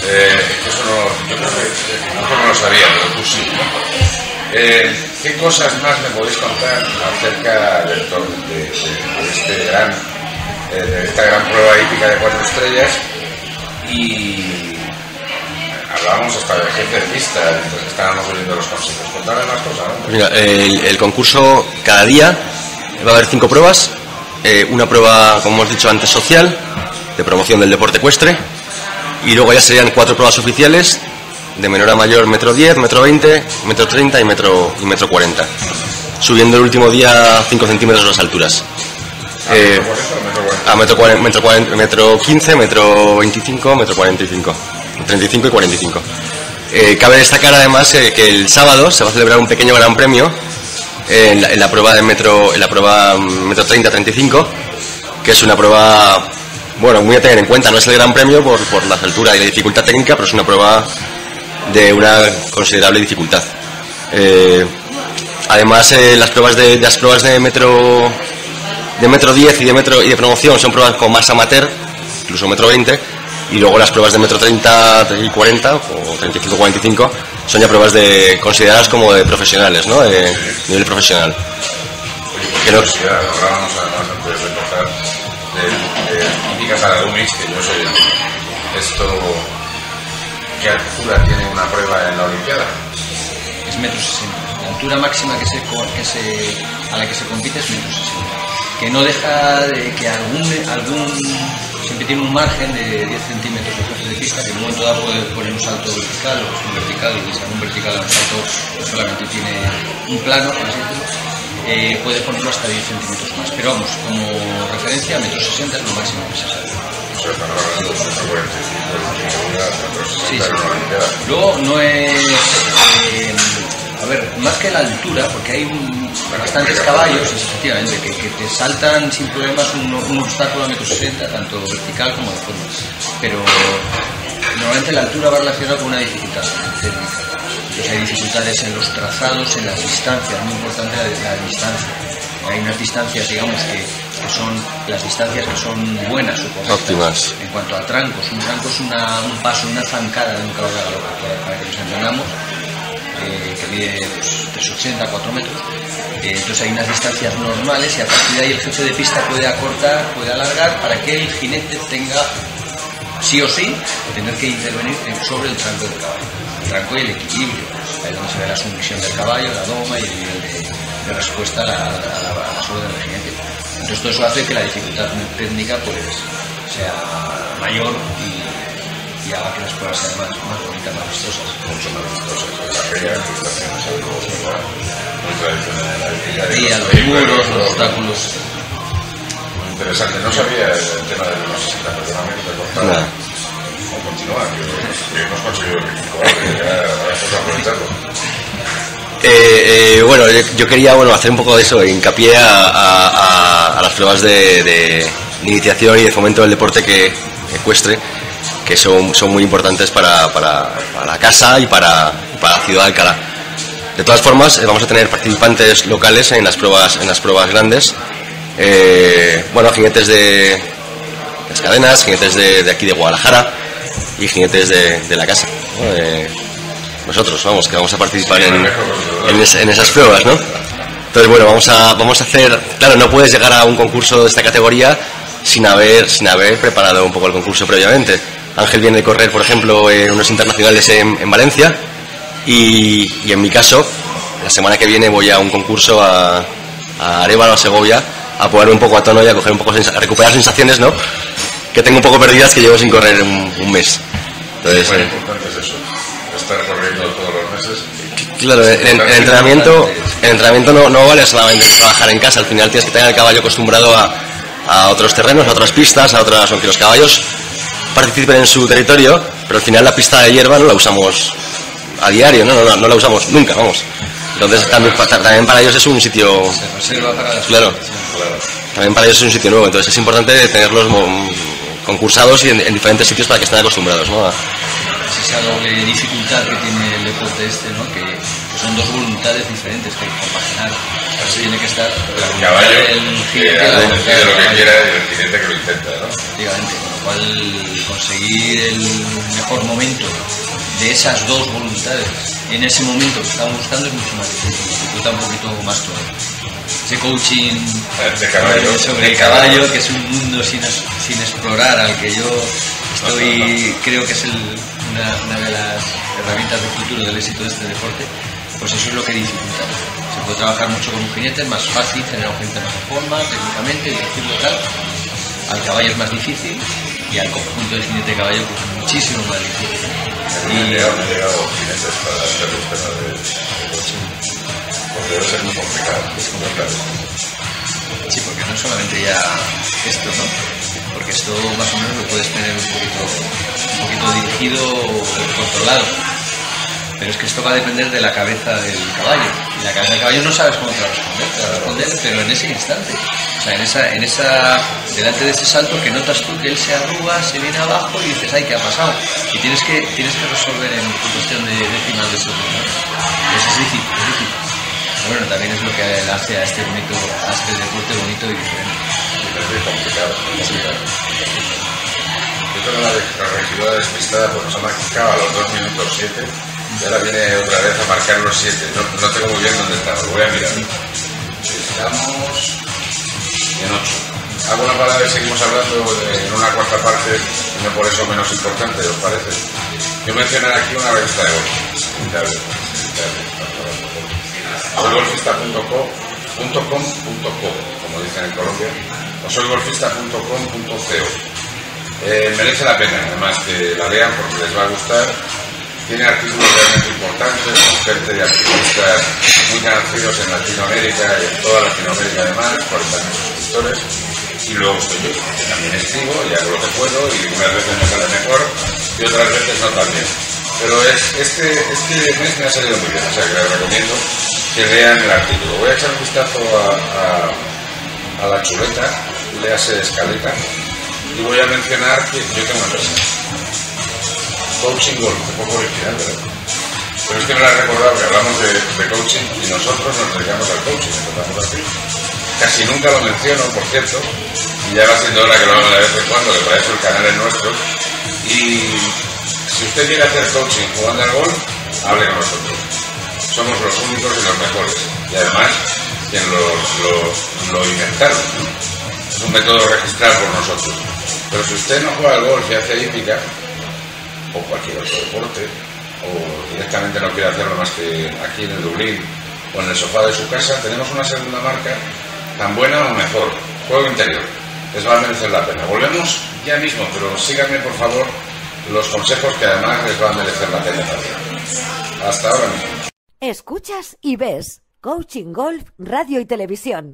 Eh, eso no, yo creo que no lo sabía, pero tú sí. Eh, ¿Qué cosas más me podéis contar acerca del de, de, de, este gran, de esta gran prueba hípica de cuatro estrellas? Y hablábamos hasta de jefe de pista, estábamos oyendo los consejos. Contadme más cosas, ¿no? Mira, el, el concurso cada día va a haber cinco pruebas. Eh, una prueba, como hemos dicho antes, social, de promoción del deporte ecuestre. Y luego ya serían cuatro pruebas oficiales, de menor a mayor, metro diez, metro veinte, metro treinta y metro, y metro cuarenta. Subiendo el último día cinco centímetros las alturas. Eh, a metro cuarenta, metro quince, metro veinticinco, metro cuarenta y cinco. treinta y cinco y cuarenta y cinco. Eh, cabe destacar además eh, que el sábado se va a celebrar un pequeño gran premio eh, en, la, en la prueba de metro, en la prueba metro treinta treinta y cinco, que es una prueba, bueno, muy a tener en cuenta. No es el gran premio por, por las alturas y la dificultad técnica, pero es una prueba de una considerable dificultad. Eh, además, eh, las pruebas de las pruebas de metro de metro diez y de metro y de promoción son pruebas con más amateur, incluso metro veinte, y luego las pruebas de metro treinta y cuarenta o treinta y cinco cuarenta y cinco son ya pruebas de consideradas como de profesionales, ¿no? De nivel profesional. Que no, que yo soy esto. ¿Qué altura tiene una prueba en la Olimpiada? Es metro sesenta. La altura máxima que se, que se, a la que se compite es metro sesenta. Que no deja de que algún, algún siempre tiene un margen de diez centímetros de jefe de pista, que en un momento dado puede poner un salto vertical o un vertical, y si algún vertical a un salto solamente tiene un plano, por ejemplo. Eh, puede ponerlo hasta diez centímetros más, pero vamos, como referencia, metro sesenta es lo máximo que se sale. Sí, sí. Luego no es, eh, a ver, más que la altura, porque hay un, bastantes caballos, efectivamente, que, que te saltan sin problemas un, un obstáculo a metro sesenta, tanto vertical como de fondo, pero normalmente la altura va relacionada con una dificultad técnica. Pues hay dificultades en los trazados, en las distancias, muy importante la, la distancia. Hay unas distancias, digamos, que, que son las distancias que son buenas o correctas. Óptimas. En cuanto a trancos, un tranco es una, un paso, una zancada de un caballo de galope, para que nos entendamos, eh, que mide pues, tres ochenta, cuatro metros. Eh, entonces hay unas distancias normales y a partir de ahí el jefe de pista puede acortar, puede alargar para que el jinete tenga, sí o sí, tener que intervenir sobre el tranco del caballo. Tranco y el equilibrio, ahí donde se ve la sumisión del caballo, la doma y el nivel de, de respuesta a la, a, la, a la suerte del jinete. Entonces todo eso hace que la dificultad técnica pues sea mayor y, y haga que las pruebas sean más, más bonitas, más vistosas. Mucho más vistosas. La situación es algo muy tradicional. El día, los muros, los obstáculos. Muy interesante. No sabía el tema de los sesenta, personalmente cortado. Continuar, que hemos conseguido que ya aprovecharlo. Eh, eh, bueno, yo, yo quería bueno, hacer un poco de eso, hincapié a, a, a las pruebas de, de iniciación y de fomento del deporte que ecuestre, que son, son muy importantes para, para, para la casa y para, para la ciudad de Alcalá. De todas formas, eh, vamos a tener participantes locales en las pruebas, en las pruebas grandes, eh, bueno, jinetes de las cadenas, jinetes de, de aquí de Guadalajara, y jinetes de, de la casa, ¿no? Eh, nosotros vamos que vamos a participar en, en, es, en esas pruebas, ¿no? Entonces bueno, vamos a vamos a hacer, claro, no puedes llegar a un concurso de esta categoría sin haber sin haber preparado un poco el concurso previamente. Ángel viene de correr, por ejemplo, en unos internacionales en, en Valencia, y, y en mi caso la semana que viene voy a un concurso a, a Arévalo, a Segovia, a poner un poco a tono y a coger un poco a recuperar sensaciones, ¿no? Que tengo un poco perdidas, que llevo sin correr un, un mes. Entonces, sí, eh, importante es eso, estar corriendo todos los meses. Claro, en, en, el entrenamiento, el entrenamiento no, no vale solamente trabajar en casa, al final tienes que tener el caballo acostumbrado a, a otros terrenos, a otras pistas, a otras, aunque los caballos participen en su territorio, pero al final la pista de hierba no la usamos a diario, no, no, no, no la usamos nunca, vamos. Entonces también, también para ellos es un sitio... Se reserva para las... Claro. también para ellos es un sitio nuevo, entonces es importante tenerlos concursados y en, en diferentes sitios para que estén acostumbrados, ¿no? A... Es esa doble dificultad que tiene el deporte este, ¿no? Que, que son dos voluntades diferentes que hay que compaginar. Para eso tiene que estar el caballo, el jinete, el lo que quiera y el jinete que lo intenta, ¿no? Efectivamente, con lo cual conseguir el mejor momento de esas dos voluntades en ese momento que estamos buscando es mucho más difícil, dificulta un poquito más todo. Ese coaching de caballo, sobre el caballo, que es un mundo sin, sin explorar, al que yo estoy, no, no, no. creo que es el, una, una de las herramientas de futuro del éxito de este deporte, pues eso es lo que dificulta. Se puede trabajar mucho con un jinete, es más fácil tener un jinete más en forma, técnicamente, dirigirlo tal. Al caballo es más difícil y al conjunto del jinete de caballo pues muchísimo más difícil. Y han llegado jinetes para hacer los temas de coaching. Porque debe ser muy complicado, es complicado. Sí, porque no es solamente ya esto, ¿no? Porque esto más o menos lo puedes tener un poquito, un poquito dirigido o controlado. Pero es que esto va a depender de la cabeza del caballo. Y la cabeza del caballo no sabes cómo te va a responder, te va a responder, pero en ese instante. O sea, en esa, en esa, delante de ese salto que notas tú que él se arruga, se viene abajo y dices, ay, ¿qué ha pasado? Y tienes que, tienes que resolver en cuestión de décimas de segundo. Eso es difícil, es difícil. Bueno, también es lo que hace a este bonito, a este deporte bonito y diferente. Es complicado, es complicado. Yo creo que la, la regidora despistada pues nos ha marcado a los dos minutos siete y ahora viene otra vez a marcar los siete. No, no tengo muy bien dónde estamos, lo voy a mirar. Estamos en ocho. Hago una palabra y seguimos hablando en una cuarta parte, y no por eso menos importante, ¿os parece? Yo mencionaré aquí una revista de golf. soy golfista punto com punto co, como dicen en Colombia, o soy golfista punto com punto co. Eh, merece la pena, además, que la lean porque les va a gustar. Tiene artículos realmente importantes, con gente de activistas muy conocidos en Latinoamérica y en toda Latinoamérica, además, cuarenta mil suscriptores. Y luego estoy yo, que también escribo y hago lo que puedo, y unas veces me sale mejor y otras veces no tan bien. Pero es, este, este mes me ha salido muy bien, o sea que les recomiendo que lean el artículo. Voy a echar un vistazo a, a, a la chuleta, léase escaleta, y voy a mencionar que yo tengo una empresa, Coaching Golf, un poco original, ¿verdad? Pero es que me la he recordado que hablamos de, de coaching y nosotros nos dedicamos al coaching, empezamos aquí. Casi nunca lo menciono, por cierto, y ya va siendo hora que lo hago de vez en cuando, que para eso el canal es nuestro. Y si usted quiere hacer coaching jugando al golf, hable con nosotros. Somos los únicos y los mejores, y además quien lo, lo, lo inventaron, es un método registrado por nosotros. Pero si usted no juega al golf y hace hípica, o cualquier otro deporte, o directamente no quiere hacerlo más que aquí en el Dublín o en el sofá de su casa, tenemos una segunda marca tan buena o mejor, Juego Interior, les va a merecer la pena. Volvemos ya mismo, pero síganme por favor los consejos que además les va a merecer la pena también. Hasta ahora mismo. Escuchas y ves Coaching Golf, radio y televisión.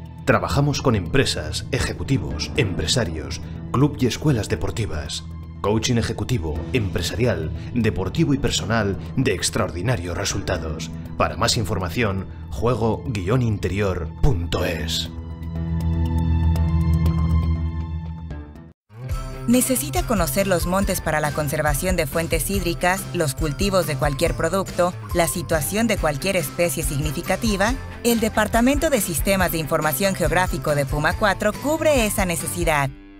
Trabajamos con empresas, ejecutivos, empresarios, club y escuelas deportivas. Coaching ejecutivo, empresarial, deportivo y personal de extraordinarios resultados. Para más información, juego interior punto es. ¿Necesita conocer los montes para la conservación de fuentes hídricas, los cultivos de cualquier producto, la situación de cualquier especie significativa? El Departamento de Sistemas de Información Geográfico de Puma cuatro cubre esa necesidad.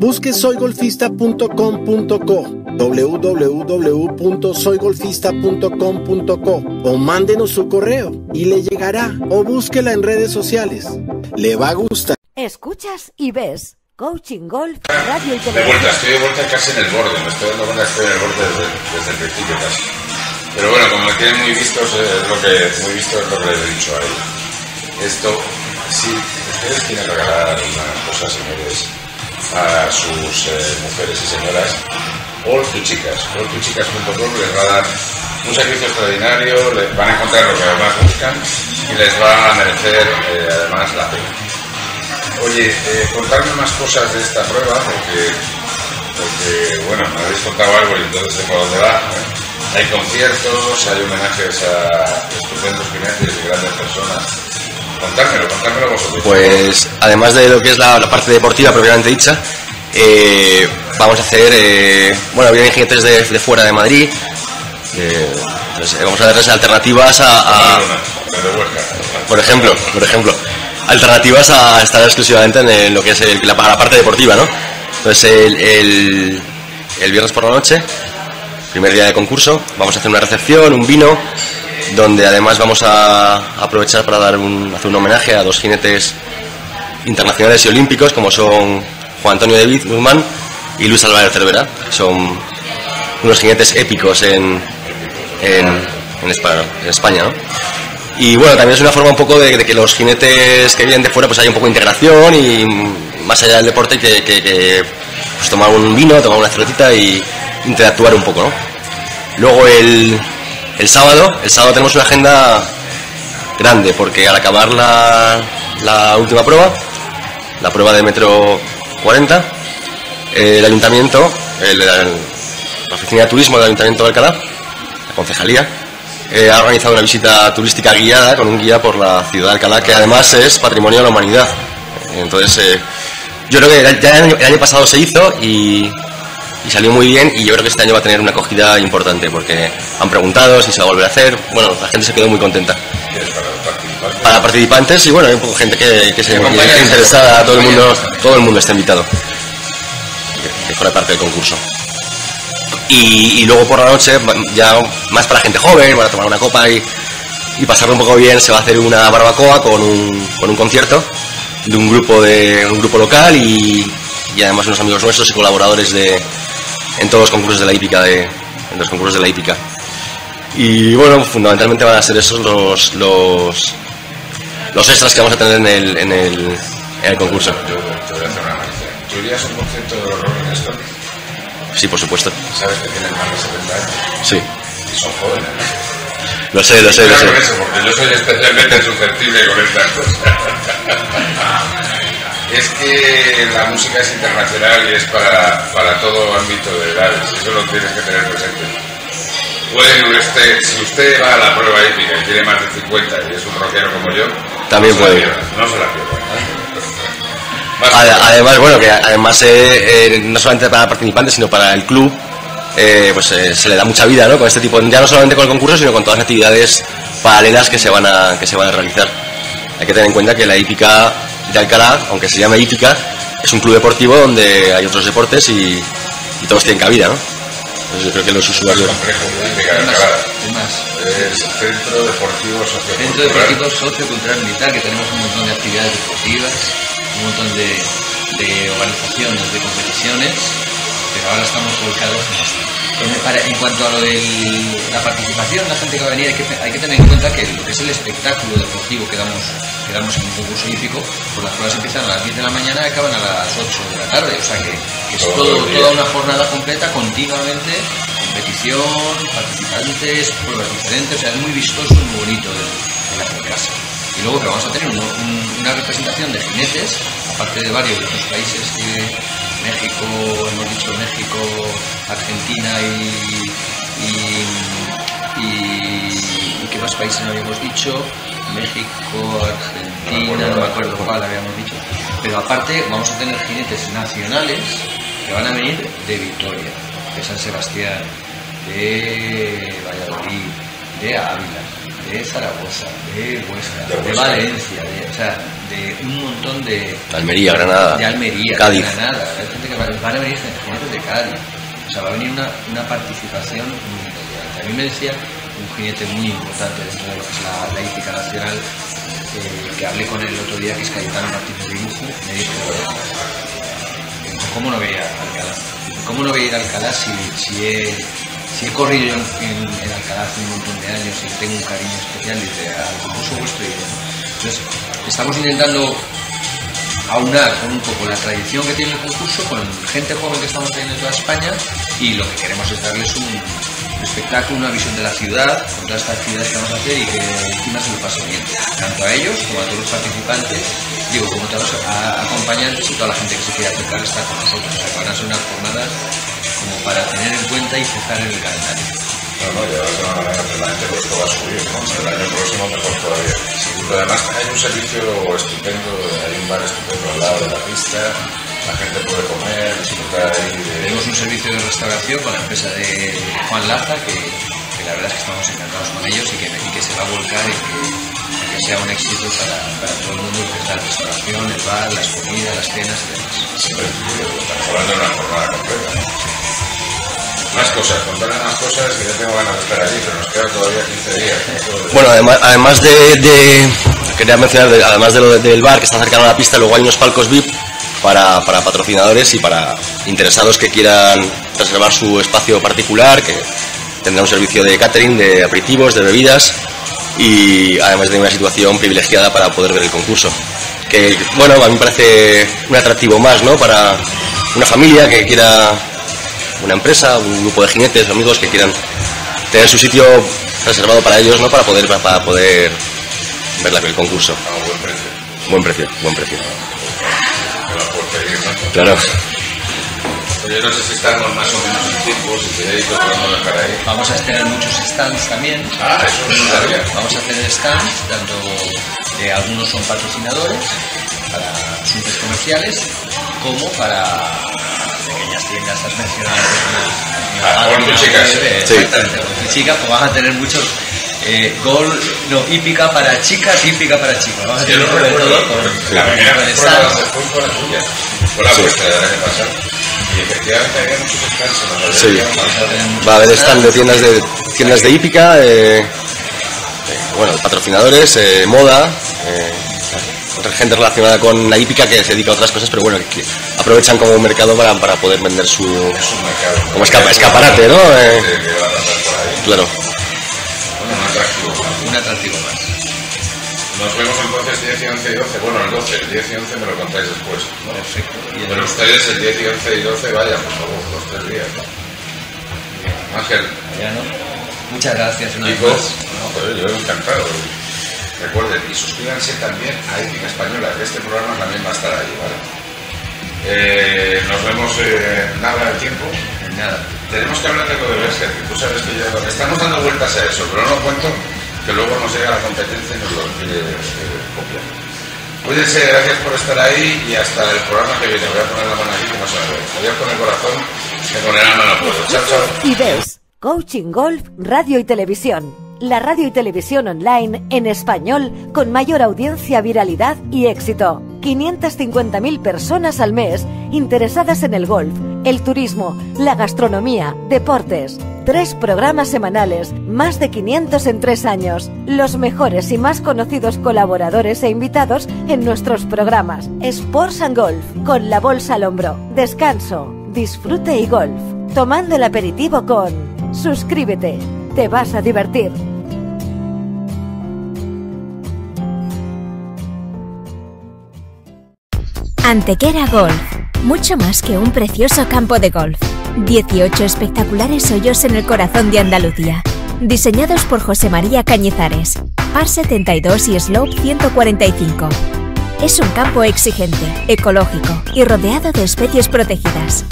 Busque soy golfista punto com punto co, doble u doble u doble u punto soy golfista punto com punto co, o mándenos su correo y le llegará, o búsquela en redes sociales. Le va a gustar. Escuchas y ves Coaching Golf, radio y televisión. De vuelta, estoy de vuelta casi en el borde, me estoy dando cuenta que estoy en el borde desde, desde el principio casi. Pero bueno, como me tienen muy vistos, es lo que, muy visto es lo que les he dicho a él. Esto, si ustedes quieren regalar una cosa, señores, a sus eh, mujeres y señoras, golf tu chicas, golf tu chicas punto com les va a dar un servicio extraordinario, les van a encontrar lo que más buscan y les va a merecer eh, además la pena. Oye, eh, contadme más cosas de esta prueba, porque, porque bueno, me habéis contado algo y entonces tengo dónde va. Hay conciertos, hay homenajes a estupendos clientes y grandes personas. Contármelo, contármelo vosotros. Pues, además de lo que es la, la parte deportiva propiamente dicha, eh, vamos a hacer, eh, bueno, vienen gente de, de fuera de Madrid, eh, no sé, vamos a darles alternativas a... a por ejemplo, por ejemplo. alternativas a estar exclusivamente en, el, en lo que es el, la, la parte deportiva, ¿no? Entonces el, el, el viernes por la noche, primer día de concurso, vamos a hacer una recepción, un vino, donde además vamos a, a aprovechar para dar un, hacer un homenaje a dos jinetes internacionales y olímpicos, como son Juan Antonio de Guzmán y Luis Álvarez Cervera, que son unos jinetes épicos en, en, en España, en España, ¿no? Y bueno, también es una forma un poco de, de que los jinetes que vienen de fuera pues haya un poco de integración y más allá del deporte que, que, que pues tomar un vino, tomar una cervecita y interactuar un poco, ¿no? Luego el, el sábado, el sábado tenemos una agenda grande porque al acabar la, la última prueba, la prueba de metro cuarenta, el ayuntamiento, el, el, la oficina de turismo del Ayuntamiento de Alcalá, la concejalía, Eh, ha organizado una visita turística guiada con un guía por la ciudad de Alcalá, que además es patrimonio de la humanidad. Entonces eh, yo creo que ya el año, el año pasado se hizo y, y salió muy bien, y yo creo que este año va a tener una acogida importante porque han preguntado si se va a volver a hacer. Bueno, la gente se quedó muy contenta. Para participantes y bueno, hay un poco gente que, que se interesada, todo el mundo todo el mundo está invitado, que fuera parte del concurso. Y, y luego por la noche, ya más para gente joven, van a tomar una copa y, y pasarlo un poco bien. Se va a hacer una barbacoa con un, con un concierto de un grupo de un grupo local y, y además unos amigos nuestros y colaboradores de en todos los concursos de la hípica de en los concursos de la hípica. Y bueno, fundamentalmente van a ser esos los los, los extras que vamos a tener en el en el, en el concurso. Yo, yo voy a hacer una analización. ¿Tú irías a un concierto de Rolling Stones? Sí, por supuesto. ¿Sabes que tienen más de setenta años? Sí. Y son jóvenes. Lo sé, lo sé, lo sé. Eso, porque yo soy especialmente susceptible con estas cosas. Es que la música es internacional y es para, para todo ámbito de edades. Eso lo tienes que tener presente. Puede usted, si usted va a la prueba hípica y tiene más de cincuenta y es un rockero como yo, también no puede. Se la pierda, no se la pierda. Además, bueno, que además eh, eh, no solamente para participantes, sino para el club, eh, pues eh, se le da mucha vida, ¿no? Con este tipo, ya no solamente con el concurso, sino con todas las actividades paralelas que se van a, que se van a realizar. Hay que tener en cuenta que la hípica de Alcalá, aunque se llame hípica, es un club deportivo donde hay otros deportes y, y todos tienen cabida, ¿no? Entonces yo creo que los usuarios... Es Centro Deportivo Sociocultural. Centro Deportivo Sociocultural Militar, que tenemos un montón de actividades deportivas, un montón de, de organizaciones, de competiciones, pero ahora estamos volcados en esto. En cuanto a lo de la participación, la gente que va a venir, hay que, hay que tener en cuenta que lo que es el espectáculo deportivo que damos, que damos en un concurso hípico, pues las pruebas empiezan a las diez de la mañana y acaban a las ocho de la tarde, o sea que, que es todo, todo, toda una jornada completa continuamente. competición, participantes, pruebas diferentes, o sea, es muy vistoso, muy bonito el, el acercarse. Y luego que vamos a tener un, un, una representación de jinetes, aparte de varios de otros países, que México, hemos dicho México, Argentina y, y, y, y qué más países no habíamos dicho, México, Argentina, no me acuerdo cuál habíamos dicho, pero aparte vamos a tener jinetes nacionales que van a venir de Vitoria, de San Sebastián, de Valladolid, de Ávila, de Zaragoza, de Huesca, de, de Valencia, de, o sea, de un montón de... Almería, de, Granada, de Almería, Cádiz. De Granada, hay gente que va, van a venir jinetes de Cádiz, o sea, va a venir una, una participación muy importante. A mí me decía un jinete muy importante dentro de lo que es la, la hípica nacional, eh, que hablé con él el otro día, que es Cayetano Martínez Dibujo, me dijo, ¿cómo no voy a ir a Alcalá? ¿Cómo no voy a ir a Alcalá si, si, he, si he corrido en, en Alcalá hace un montón de años y tengo un cariño especial desde al concurso vuestro? Entonces, estamos intentando aunar con un poco la tradición que tiene el concurso, con gente joven que estamos teniendo en toda España, y lo que queremos es darles un espectáculo, una visión de la ciudad, con todas estas actividades que vamos a hacer y que encima se lo pasen bien, tanto a ellos como a todos los participantes, digo, como todos los acompañantes y toda la gente que se quiera acercar está con nosotros. O sea, van a ser unas jornadas como para tener en cuenta y fijar en el calendario. No, no, ya la gente pues esto va a subir, vamos a ver, el año próximo mejor todavía. Pero además hay un servicio estupendo, hay un bar estupendo al lado de la pista. La gente puede comer, disfrutar ahí de... Tenemos un servicio de restauración con la empresa de Juan Laza, que, que la verdad es que estamos encantados con ellos y que, y que se va a volcar y que, que sea un éxito para, para todo el mundo, que es la restauración, el bar, las comidas, las cenas y demás. Siempre estamos hablando de una jornada completa, ¿no? Más cosas, contarles más cosas que ya tengo ganas de estar allí, pero nos quedan todavía quince días. ¿No? Bueno, además, además de, de... Quería mencionar, además de lo de, del bar que está cercano a la pista, luego hay unos palcos V I P Para, para patrocinadores y para interesados que quieran reservar su espacio particular, que tendrá un servicio de catering, de aperitivos, de bebidas y además de una situación privilegiada para poder ver el concurso. Que, bueno, a mí me parece un atractivo más, ¿no? Para una familia que quiera, una empresa, un grupo de jinetes, amigos que quieran tener su sitio reservado para ellos, ¿no? Para poder, para poder ver el concurso. A buen precio. Buen precio, buen precio. Claro. Yo no sé si estamos más o menos en tiempo, si queréis lo podemos dejar ahí. Vamos a tener muchos stands también. Ah, eso es verdad. Vamos a tener stands, tanto eh, algunos son patrocinadores para asuntos comerciales, como para pequeñas tiendas, has mencionado. Ah, golf y chicas. Sí. Exactamente, golf y chicas, pues van a tener muchos... Eh, gol, no, hípica para chicas, hípica para chicos. Vamos a tener un recuerdo con la primera vez fue con la tuya, con la apuesta del año pasado. Y efectivamente había muchos descansos. Sí, va a haber stand de tiendas de tiendas de hípica, eh, eh, bueno, patrocinadores, eh, moda, eh, otra gente relacionada con la hípica que se dedica a otras cosas, pero bueno, que aprovechan como mercado para, para poder vender su, como escapa, escaparate, ¿no? Eh, claro. Un atractivo más. Nos vemos entonces diez y once y doce. Bueno, el doce, el diez y once me lo contáis después, ¿no? Perfecto. Pero bueno, ustedes el diez y once y doce, vayan, por favor, dos, tres días, ¿no? Ángel. Mariano, muchas gracias una vez más. No, pues yo encantado. Recuerden, y suscríbanse también a Hípica Española, que este programa también va a estar ahí, ¿vale? Eh, nos vemos eh, nada de tiempo. Nada. Tenemos que hablar de lo del ejército. Tú sabes que ya estamos dando vueltas a eso, pero no cuento que luego nos llega la competencia y nos lo eh, eh, copian. Cuídense, gracias por estar ahí y hasta el programa que viene. Voy a poner la mano aquí que no se me ve. Adiós con el corazón, que con el alma no puedo. Chao, chao. Ideos, Coaching Golf, Radio y Televisión. La radio y televisión online en español con mayor audiencia, viralidad y éxito. quinientas cincuenta mil personas al mes interesadas en el golf, el turismo, la gastronomía, deportes. Tres programas semanales, más de quinientos en tres años. Los mejores y más conocidos colaboradores e invitados en nuestros programas. Sports and Golf, con la bolsa al hombro. Descanso, disfrute y golf. Tomando el aperitivo con... Suscríbete, te vas a divertir. Antequera Golf, mucho más que un precioso campo de golf. dieciocho espectaculares hoyos en el corazón de Andalucía. Diseñados por José María Cañizares. Par setenta y dos y slope ciento cuarenta y cinco. Es un campo exigente, ecológico y rodeado de especies protegidas.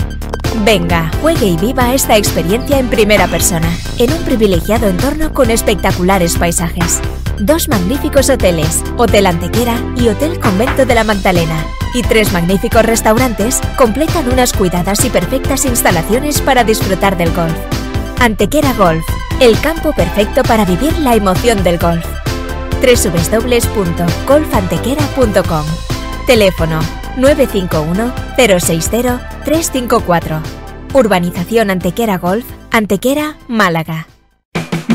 Venga, juegue y viva esta experiencia en primera persona, en un privilegiado entorno con espectaculares paisajes. Dos magníficos hoteles, Hotel Antequera y Hotel Convento de la Magdalena, y tres magníficos restaurantes completan unas cuidadas y perfectas instalaciones para disfrutar del golf. Antequera Golf, el campo perfecto para vivir la emoción del golf. w w w punto golf antequera punto com. Teléfono nueve cinco uno, cero seis cero, tres cinco cuatro. Urbanización Antequera Golf, Antequera, Málaga.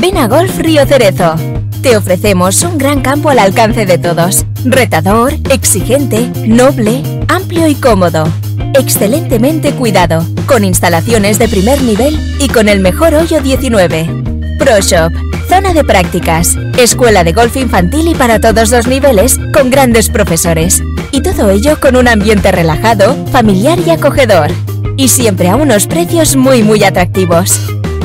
Ven a Golf Río Cerezo. Te ofrecemos un gran campo al alcance de todos. Retador, exigente, noble, amplio y cómodo. Excelentemente cuidado, con instalaciones de primer nivel y con el mejor hoyo diecinueve. Pro Shop, zona de prácticas, escuela de golf infantil y para todos los niveles, con grandes profesores. Y todo ello con un ambiente relajado, familiar y acogedor. Y siempre a unos precios muy muy atractivos.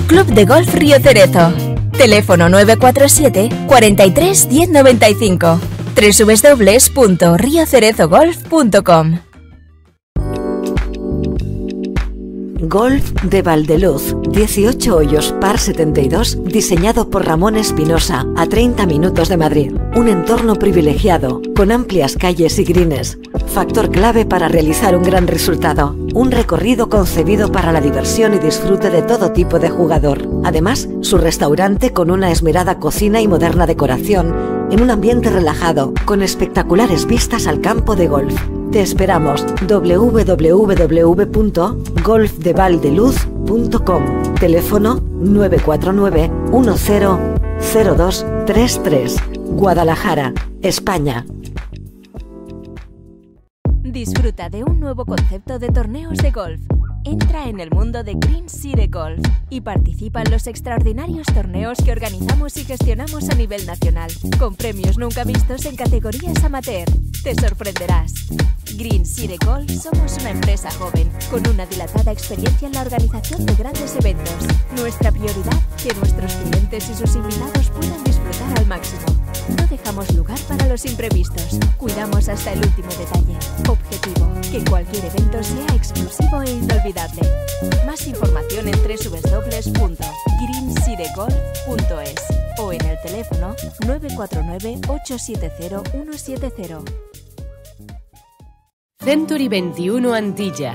Club de Golf Río Cerezo. Teléfono nueve cuatro siete, cuarenta y tres, diez noventa y cinco. w w w punto río cerezo golf punto com. Golf de Valdeluz, dieciocho hoyos, par setenta y dos, diseñado por Ramón Espinosa, a treinta minutos de Madrid. Un entorno privilegiado, con amplias calles y greens. Factor clave para realizar un gran resultado. Un recorrido concebido para la diversión y disfrute de todo tipo de jugador. Además, su restaurante con una esmerada cocina y moderna decoración, en un ambiente relajado, con espectaculares vistas al campo de golf. Te esperamos. w w w punto golf de valdeluz punto com. Teléfono nueve cuatro nueve, uno cero cero dos tres tres. Guadalajara, España. Disfruta de un nuevo concepto de torneos de golf. Entra en el mundo de Green City Golf y participa en los extraordinarios torneos que organizamos y gestionamos a nivel nacional, con premios nunca vistos en categorías amateur. Te sorprenderás. Green City Golf somos una empresa joven, con una dilatada experiencia en la organización de grandes eventos. Nuestra prioridad, que nuestros clientes y sus invitados puedan disfrutar al máximo. No dejamos lugar para los imprevistos. Cuidamos hasta el último detalle. Objetivo, que cualquier evento sea exclusivo e inolvidable. Más información en w w w punto green city golf punto es o en el teléfono nueve cuatro nueve, ocho siete cero, uno siete cero. Century veintiuno Antilla.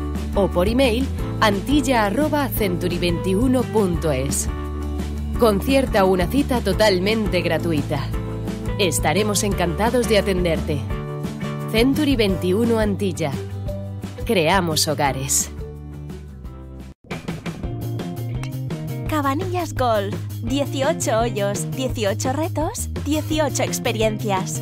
O por email antilla arroba century veintiuno punto es. Concierta una cita totalmente gratuita. Estaremos encantados de atenderte. Century veintiuno Antilla. Creamos hogares. Cabanillas Golf. dieciocho hoyos, dieciocho retos, dieciocho experiencias.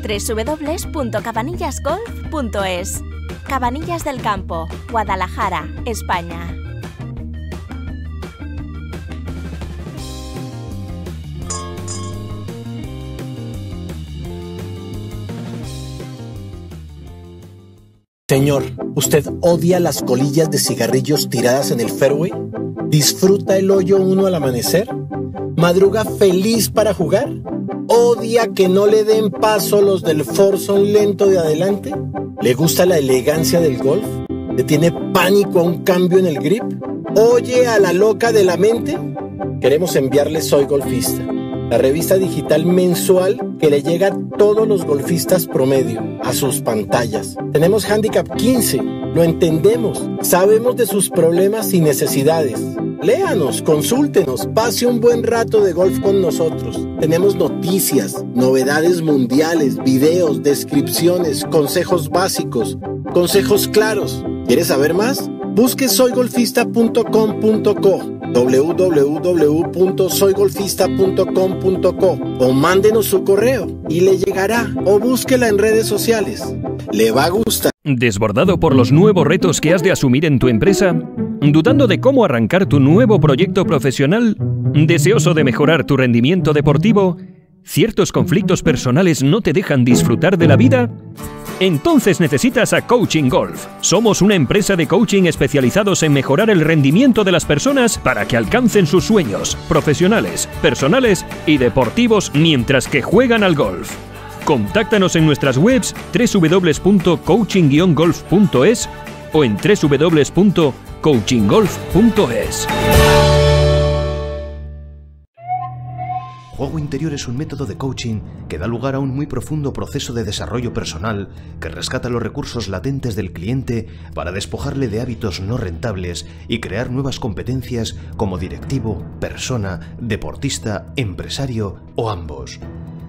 w w w punto cabanillas golf punto es. Cabanillas del Campo, Guadalajara, España. Señor, ¿usted odia las colillas de cigarrillos tiradas en el fairway? ¿Disfruta el hoyo uno al amanecer? ¿Madruga feliz para jugar? ¿Odia que no le den paso los del forzón lento de adelante? ¿Le gusta la elegancia del golf? ¿Le tiene pánico a un cambio en el grip? ¿Oye a la loca de la mente? Queremos enviarle Soy Golfista, la revista digital mensual que le llega a todos los golfistas promedio, a sus pantallas. Tenemos Handicap quince, lo entendemos, sabemos de sus problemas y necesidades. Léanos, consúltenos, pase un buen rato de golf con nosotros. Tenemos noticias, novedades mundiales, videos, descripciones, consejos básicos, consejos claros. ¿Quieres saber más? Busque soy golfista punto com punto co, doble u doble u doble u punto soy golfista punto com punto co, o mándenos su correo y le llegará, o búsquela en redes sociales. Le va a gustar. ¿Desbordado por los nuevos retos que has de asumir en tu empresa? ¿Dudando de cómo arrancar tu nuevo proyecto profesional? ¿Deseoso de mejorar tu rendimiento deportivo? ¿Ciertos conflictos personales no te dejan disfrutar de la vida? Entonces necesitas a Coaching Golf. Somos una empresa de coaching especializados en mejorar el rendimiento de las personas para que alcancen sus sueños profesionales, personales y deportivos mientras que juegan al golf. Contáctanos en nuestras webs doble u doble u doble u punto coaching guion golf punto es o en doble u doble u doble u punto coaching golf punto es. Juego Interior es un método de coaching que da lugar a un muy profundo proceso de desarrollo personal que rescata los recursos latentes del cliente para despojarle de hábitos no rentables y crear nuevas competencias como directivo, persona, deportista, empresario o ambos.